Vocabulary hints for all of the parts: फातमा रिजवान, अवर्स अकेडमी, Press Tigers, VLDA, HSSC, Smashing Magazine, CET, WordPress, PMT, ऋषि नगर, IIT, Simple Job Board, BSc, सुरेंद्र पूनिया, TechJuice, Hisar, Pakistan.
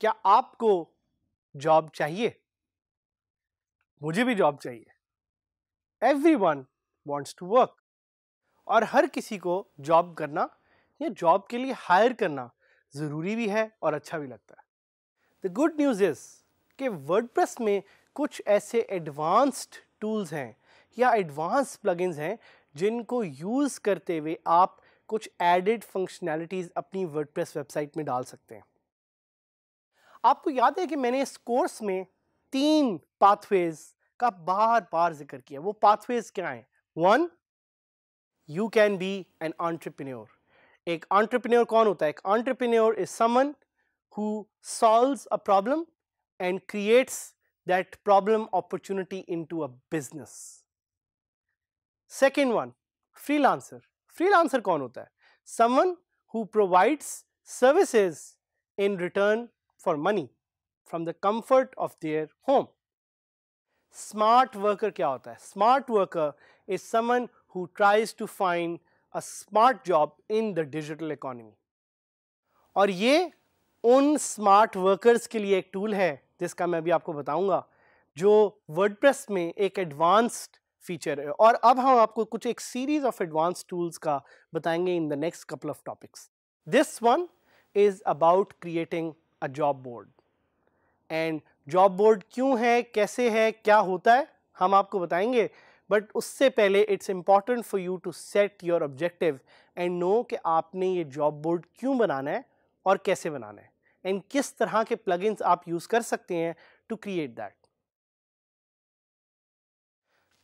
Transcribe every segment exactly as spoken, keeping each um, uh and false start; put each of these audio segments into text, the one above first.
क्या आपको जॉब चाहिए? मुझे भी जॉब चाहिए। एवरीवन वांट्स टू वर्क, और हर किसी को जॉब करना या जॉब के लिए हायर करना ज़रूरी भी है और अच्छा भी लगता है। द गुड न्यूज़ इज़ कि वर्डप्रेस में कुछ ऐसे एडवांस्ड टूल्स हैं या एडवांस प्लगइन्स हैं जिनको यूज़ करते हुए आप कुछ एडेड फंक्शनैलिटीज़ अपनी वर्डप्रेस वेबसाइट में डाल सकते हैं। आपको याद है कि मैंने इस कोर्स में तीन पाथवेज का बार बार जिक्र किया। वो पाथवेज क्या हैं? One, you can be an entrepreneur. एक एंटरप्रेन्योर कौन होता है? एक entrepreneur is someone who solves a problem and creates that problem opportunity into a business. Second one, freelancer. Freelancer कौन होता है? Someone who provides services in return for money from the comfort of their home. Smart worker क्या होता है? Smart worker is someone who tries to find a smart job in the digital economy. और ये उन smart workers के लिए एक tool है जिसका मैं अभी आपको बताऊंगा, जो WordPress में एक advanced feature है। और अब हम आपको कुछ एक series of advanced tools का बताएंगे in the next couple of topics. This one is about creating a job board. And job board क्यों है, कैसे है, क्या होता है, हम आपको बताएंगे। बट उससे पहले it's important for you to set your objective and know कि आपने ये जॉब बोर्ड क्यों बनाना है और कैसे बनाना है, एंड किस तरह के प्लगइन्स आप यूज़ कर सकते हैं टू क्रिएट दैट।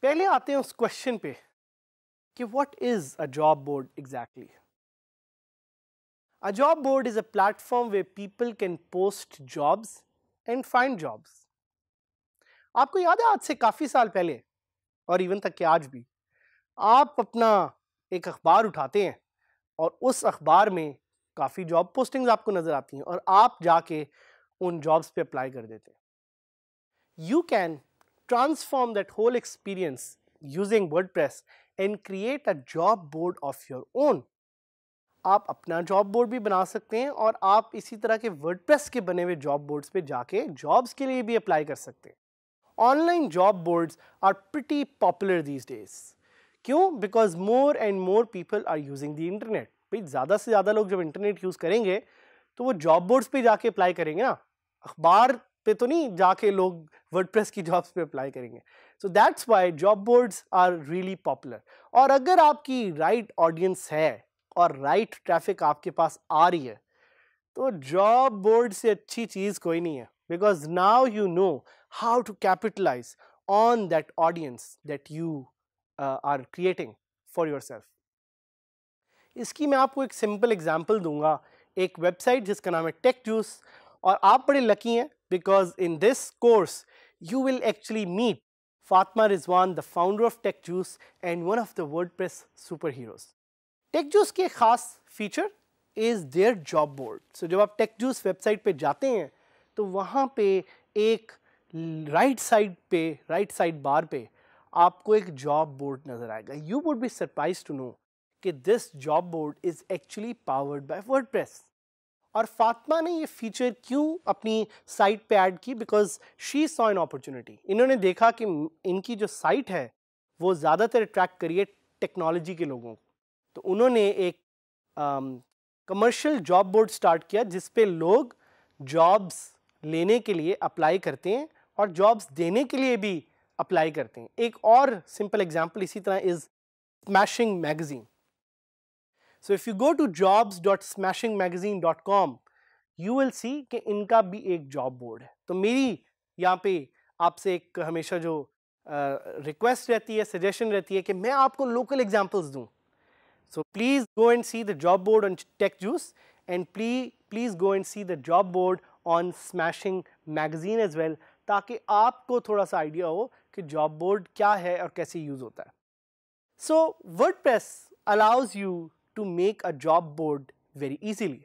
पहले आते हैं उस क्वेश्चन पे कि what is a job board exactly. A job board is a platform where people can post jobs and find jobs. आपको याद है आज से काफ़ी साल पहले और इवन तक के आज भी आप अपना एक अखबार उठाते हैं और उस अखबार में काफ़ी जॉब पोस्टिंग्स आपको नज़र आती हैं और आप जाके उन जॉब्स पे अप्लाई कर देते हैं। You can transform that whole experience using WordPress and create a job board of your own. आप अपना जॉब बोर्ड भी बना सकते हैं और आप इसी तरह के वर्डप्रेस के बने हुए जॉब बोर्ड्स पे जाके जॉब्स के लिए भी अप्लाई कर सकते हैं। Online job boards are pretty popular these days. क्यों? Because more and more people are using the internet. भाई ज़्यादा से ज़्यादा लोग जब इंटरनेट यूज़ करेंगे तो वो जॉब बोर्ड्स पे जाके अप्लाई करेंगे ना, अखबार पे तो नहीं जाके लोग वर्डप्रेस की जॉब्स पे अप्लाई करेंगे। So that's why job boards are really popular. और अगर आपकी राइट ऑडियंस है और राइट ट्रैफिक आपके पास आ रही है तो जॉब बोर्ड से अच्छी चीज़ कोई नहीं है, because now you know how to capitalise on that audience that you are creating for yourself. इसकी मैं आपको एक सिंपल एग्जांपल दूंगा, एक वेबसाइट जिसका नाम है टेकजूस। और आप बड़े लकी हैं because in this course you will actually meet फातमा रिजवान, the founder of TechJuice and one of the WordPress super heroes. TechJuice के ख़ास feature is their job board. So जब आप टेकजूस वेबसाइट पे जाते हैं तो वहाँ पे एक राइट साइड पे राइट साइड बार पे आपको एक जॉब बोर्ड नज़र आएगा। You would be surprise to know कि this job board is actually powered by WordPress. और फातमा ने ये फीचर क्यों अपनी साइट पे ऐड की? Because she saw an opportunity. इन्होंने देखा कि इनकी जो साइट है वो ज़्यादातर अट्रैक्ट करिए टेक्नोलॉजी के लोगों को, तो उन्होंने एक कमर्शियल जॉब बोर्ड स्टार्ट किया जिस पे लोग जॉब्स लेने के लिए अप्लाई करते हैं और जॉब्स देने के लिए भी अप्लाई करते हैं। एक और सिंपल एग्जांपल इसी तरह is smashing magazine. So if you go to jobs dot Smashing Magazine dot com you will see कि इनका भी एक जॉब बोर्ड है। तो मेरी यहाँ पे आपसे एक हमेशा जो रिक्वेस्ट uh, रहती है, सजेशन रहती है कि मैं आपको लोकल एग्जाम्पल्स दूँ। So please go and see the job board on TechJuice and please please go and see the job board on Smashing Magazine as well, ताकि आपको थोड़ा सा idea हो कि job board क्या है और कैसे use होता है। So WordPress allows you to make a job board very easily.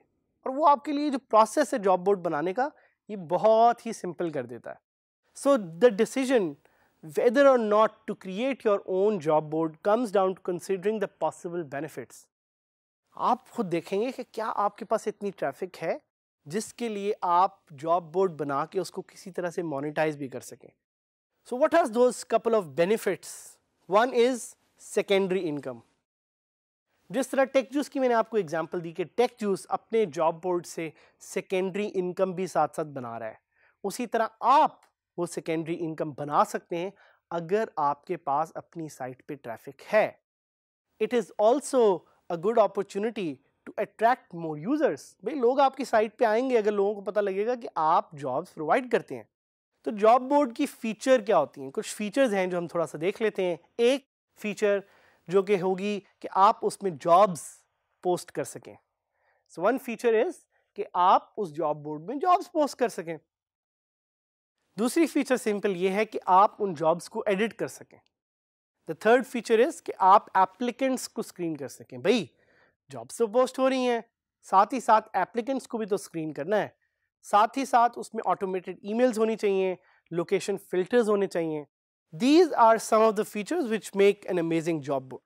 और वो आपके लिए जो process है job board बनाने का, ये बहुत ही simple कर देता है. So the decision whether or not to create your own job board comes down to considering the possible benefits. आप खुद देखेंगे कि क्या आपके पास इतनी traffic है जिसके लिए आप job board बना के उसको किसी तरह से monetize भी कर सकें. So what are those couple of benefits? One is secondary income. जिस तरह TechJuice की मैंने आपको example दी कि TechJuice अपने job board से secondary income भी साथ साथ बना रहा है, उसी तरह आप वो secondary income बना सकते हैं अगर आपके पास अपनी site पे traffic है. It is also a good opportunity to attract more users. भाई लोग आपकी site पे आएंगे अगर लोगों को पता लगेगा कि आप jobs provide करते हैं. तो job board की feature क्या होती हैं? कुछ features हैं जो हम थोड़ा सा देख लेते हैं. एक feature जो कि होगी कि आप उसमें jobs post कर सकें. So one feature is कि आप उस job board में jobs post कर सकें. दूसरी feature simple ये है कि आप उन jobs को edit कर सकें. The third feature is कि आप applicants को screen कर सकें. भाई jobs तो post हो रही हैं, साथ ही साथ applicants को भी तो screen करना है, साथ ही साथ उसमें automated emails होनी चाहिए, location filters होने चाहिए. These are some of the features which make an amazing job board.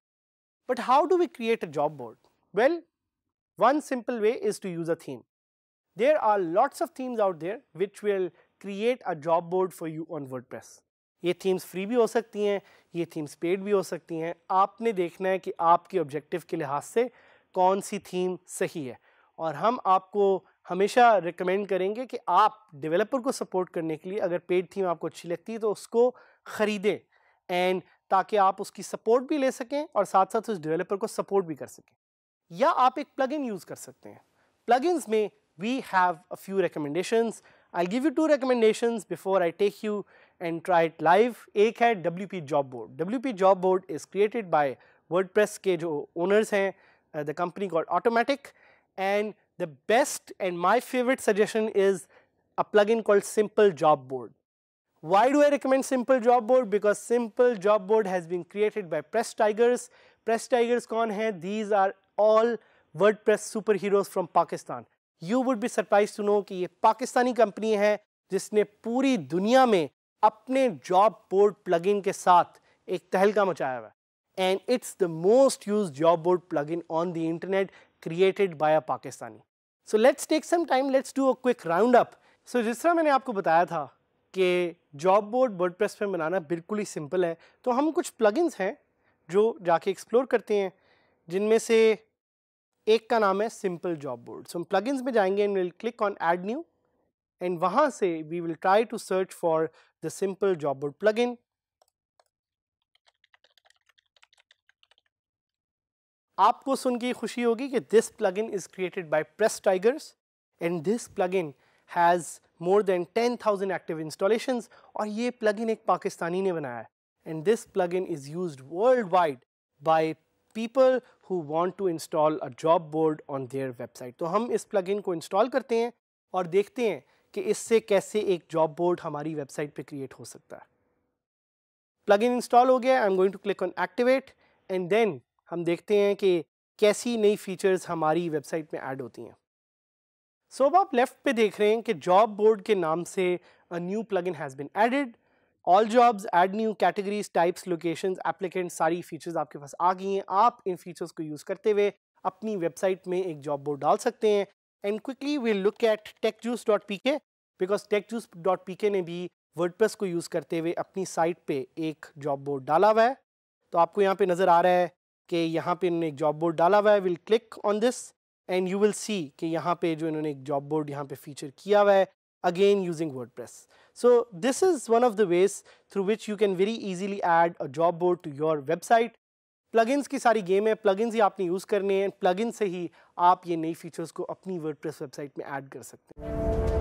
But how do we create a job board? Well, one simple way is to use a theme. There are lots of themes out there which will create a job board for you on WordPress. ये themes free भी हो सकती हैं, ये themes paid भी हो सकती हैं. आपने देखना है कि आपके objective के लिहाज से कौन सी theme सही है. और हम आपको हमेशा recommend करेंगे कि आप developer को support करने के लिए अगर paid theme आपको अच्छी लगती है तो उसको खरीदें, एंड ताकि आप उसकी सपोर्ट भी ले सकें और साथ साथ उस डेवलपर को सपोर्ट भी कर सकें. या आप एक प्लगइन यूज़ कर सकते हैं. प्लगइन्स में we have a few recommendations. I will give you two recommendations before I take you and try it live. एक है WP job board. WP job board is created by WordPress के जो owners हैं, the company called Automattic, and the best and my favourite suggestion is a plugin called simple job board. Why do I recommend Simple Job Board? Because Simple Job Board has been created by Press Tigers. Press Tigers कौन हैं? These are all WordPress superheroes from Pakistan. You would be surprised to know कि ये Pakistani company है जिसने पूरी दुनिया में अपने job board plugin के साथ एक तहलका मचाया हुआ है. And it's the most used job board plugin on the internet created by a Pakistani. So let's take some time. Let's do a quick roundup. So जिस तरह मैंने आपको बताया था कि जॉब बोर्ड वर्डप्रेस पे बनाना बिल्कुल ही सिंपल है, तो हम कुछ प्लगइन्स हैं जो जाके एक्सप्लोर करते हैं, जिनमें से एक का नाम है सिंपल जॉब बोर्ड. सो हम प्लगइन्स में जाएंगे and will click on add new, and वहाँ से we will try to search for the simple job board plugin. आपको सुन के खुशी होगी कि this plugin is created by press tigers and this plugin has more than ten thousand active installations. और ये plugin एक पाकिस्तानी ने बनाया है, and this plugin is used worldwide by people who want to install a job board on their website. तो हम इस plugin को install करते हैं और देखते हैं कि इससे कैसे एक job board हमारी website पे create हो सकता है. Plugin install हो गया. I'm going to click on activate and then हम देखते हैं कि कैसी नई features हमारी website में add होती हैं. सो so, अब आप लेफ्ट पे देख रहे हैं कि जॉब बोर्ड के नाम से a new plugin has been added. All jobs, add new, categories, types, locations, applicant, सारी फीचर्स आपके पास आ गई हैं. आप इन फीचर्स को यूज़ करते हुए अपनी वेबसाइट में एक जॉब बोर्ड डाल सकते हैं. And quickly we look at techjuice.pk, because techjuice.pk ने भी वर्डप्रेस को यूज़ करते हुए अपनी साइट पर एक जॉब बोर्ड डाला हुआ है. तो आपको यहाँ पर नज़र आ रहा है कि यहाँ पर इन्होंने एक जॉब बोर्ड डाला हुआ है. Will click on this and you will see कि यहाँ पे जो इन्होंने एक जॉब बोर्ड यहाँ पे फीचर किया हुआ है, again using WordPress. So this is one of the ways through which you can very easily add a job board to your website. Plugins की सारी गेम है, प्लगइन्स ही आपने यूज़ करने हैं, प्लगइन्स से ही आप ये नई फीचर्स को अपनी वर्डप्रेस वेबसाइट में ऐड कर सकते हैं.